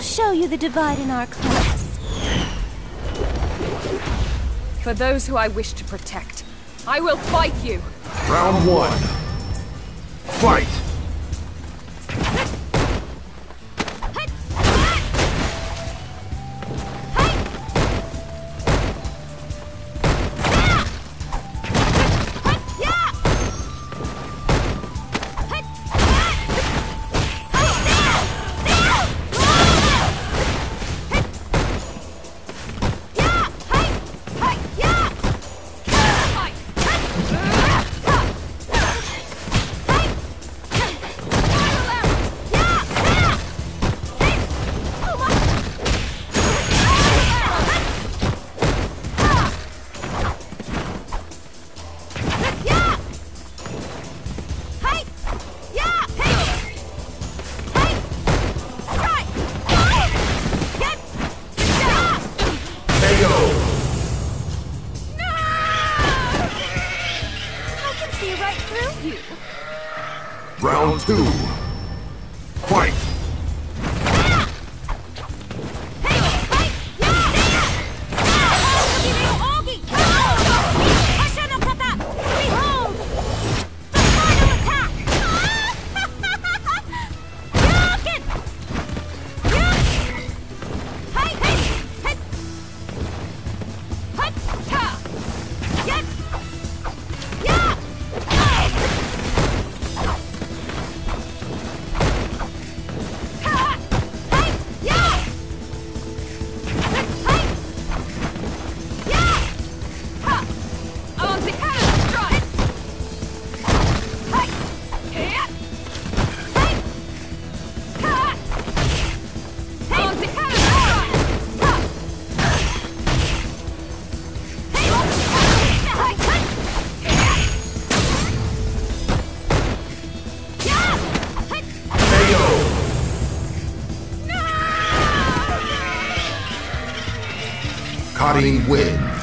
I'll show you the divide in our class. For those who I wish to protect, I will fight you! Round one. Fight! Round two. Fight! Cutting wins.